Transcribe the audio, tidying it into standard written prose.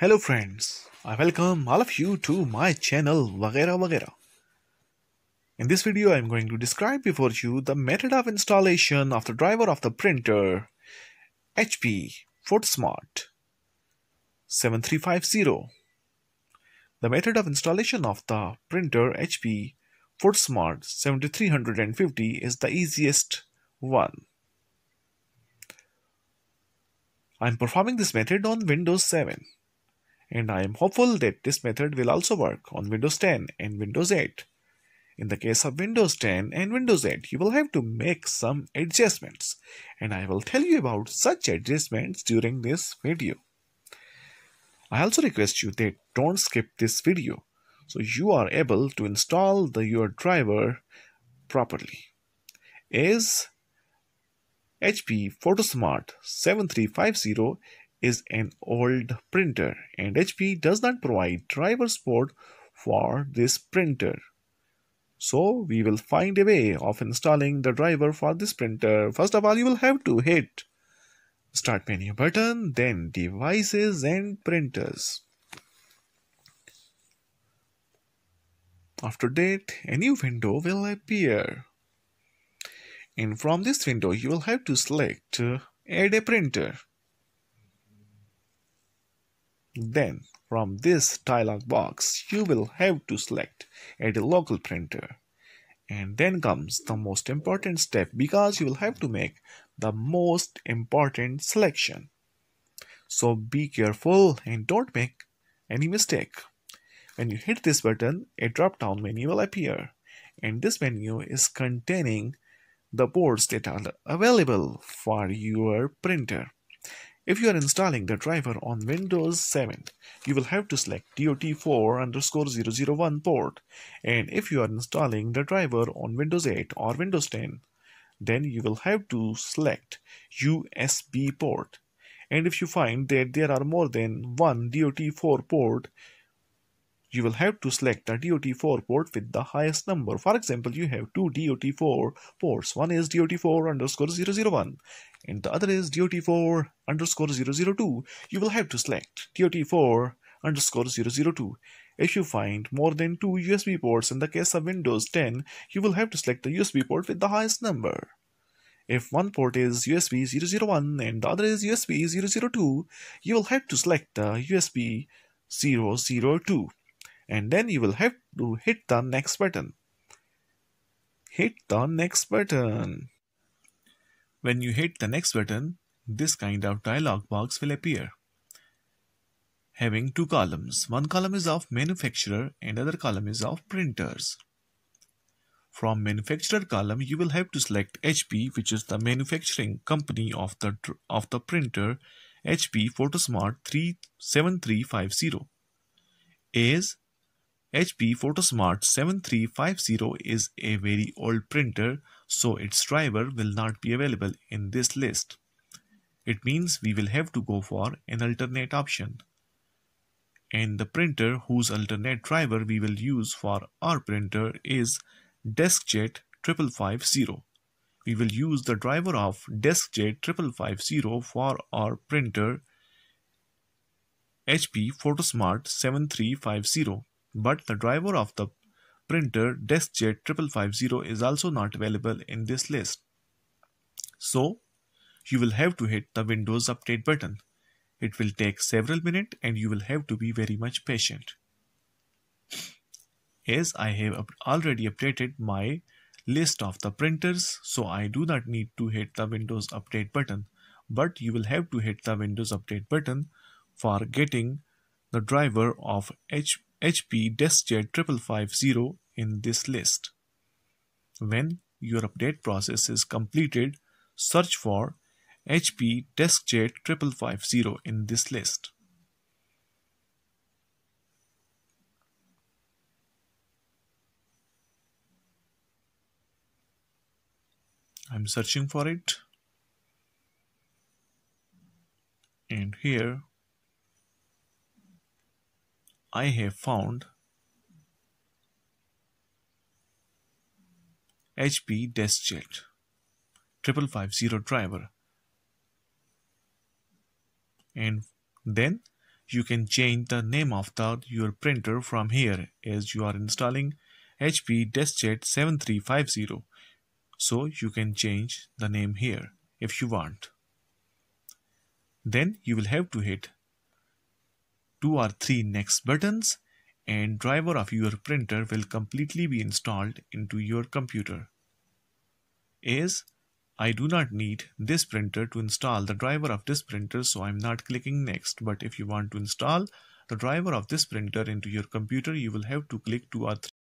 Hello friends, I welcome all of you to my channel Vagera Vagera. In this video I am going to describe before you the method of installation of the driver of the printer HP Photosmart 7350. The method of installation of the printer HP Photosmart 7350 is the easiest one. I am performing this method on Windows 7. And I am hopeful that this method will also work on Windows 10 and Windows 8. In the case of Windows 10 and Windows 8, you will have to make some adjustments, and I will tell you about such adjustments during this video. I also request you that don't skip this video, so you are able to install your driver properly. As HP Photosmart 7350 is an old printer and HP does not provide driver support for this printer. So we will find a way of installing the driver for this printer. First of all, you will have to hit Start menu button, then Devices and Printers. After that, a new window will appear. And from this window, you will have to select Add a Printer. Then from this dialog box you will have to select Add a Local Printer, and then comes the most important step, because you will have to make the most important selection. So be careful and don't make any mistake. When you hit this button, a drop down menu will appear, and this menu is containing the boards that are available for your printer. If you are installing the driver on Windows 7, you will have to select DOT4_001 port. And if you are installing the driver on Windows 8 or Windows 10, then you will have to select USB port. And if you find that there are more than one DOT4 port, you will have to select the DOT4 port with the highest number. For example, you have two DOT4 ports. One is DOT4_001 and the other is DOT4_002. You will have to select DOT4_002. If you find more than two USB ports, in the case of Windows 10, you will have to select the USB port with the highest number. If one port is USB 001 and the other is USB 002, you will have to select the USB 002. And then you will have to hit the next button. Hit the next button. When you hit the next button, this kind of dialog box will appear, having two columns. One column is of manufacturer and other column is of printers. From manufacturer column, you will have to select HP, which is the manufacturing company of the printer HP Photosmart 7350. As HP Photosmart 7350 is a very old printer, so its driver will not be available in this list. It means we will have to go for an alternate option. And the printer whose alternate driver we will use for our printer is DeskJet 7550. We will use the driver of DeskJet 7550 for our printer HP Photosmart 7350. But the driver of the printer DeskJet 7550 is also not available in this list. So you will have to hit the Windows Update button. It will take several minutes and you will have to be very much patient. As I have already updated my list of the printers, so I do not need to hit the Windows Update button. But you will have to hit the Windows Update button for getting the driver of HP DeskJet 7550 in this list. When your update process is completed, search for HP DeskJet 7550 in this list. I'm searching for it, and here I have found HP DeskJet 7550 driver. And then you can change the name of your printer from here, as you are installing HP DeskJet 7350. So you can change the name here if you want. Then you will have to hit 2 or 3 next buttons and driver of your printer will completely be installed into your computer. As I do not need this printer to install the driver of this printer, so I'm not clicking next. But if you want to install the driver of this printer into your computer, you will have to click 2 or 3